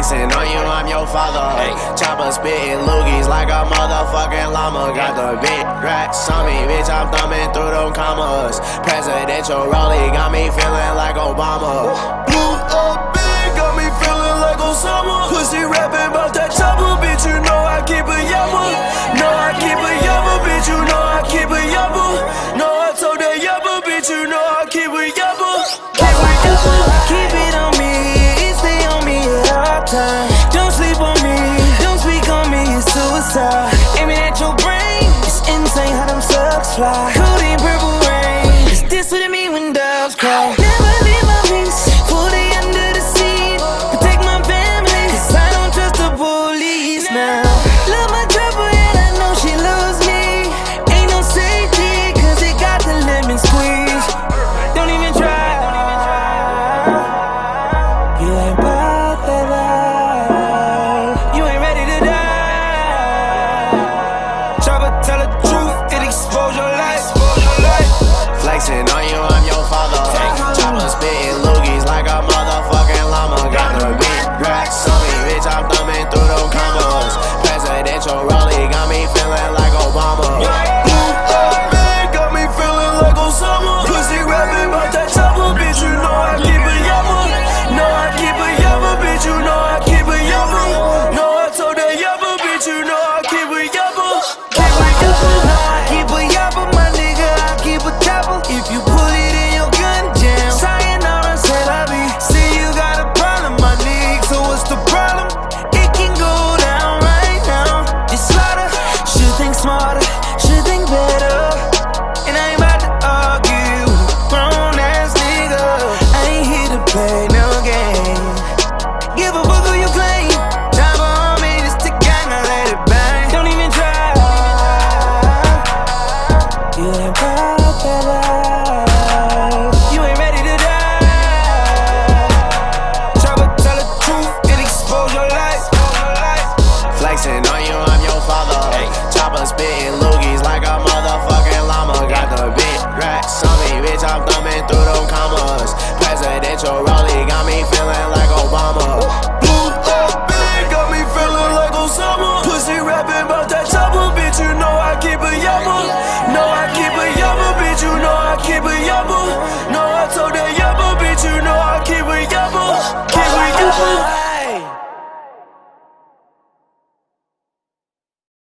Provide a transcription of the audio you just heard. flexing on you, I'm your father. Hey, chopper spitting loogies like a motherfucking llama. Got the big racks on me, bitch, I'm thumbing through them commas. Presidential rolling got me feeling like Obama. Blew up big, got me feeling like Osama. Pussy rapping about that chopper, bitch, you know I keep a yama. No, I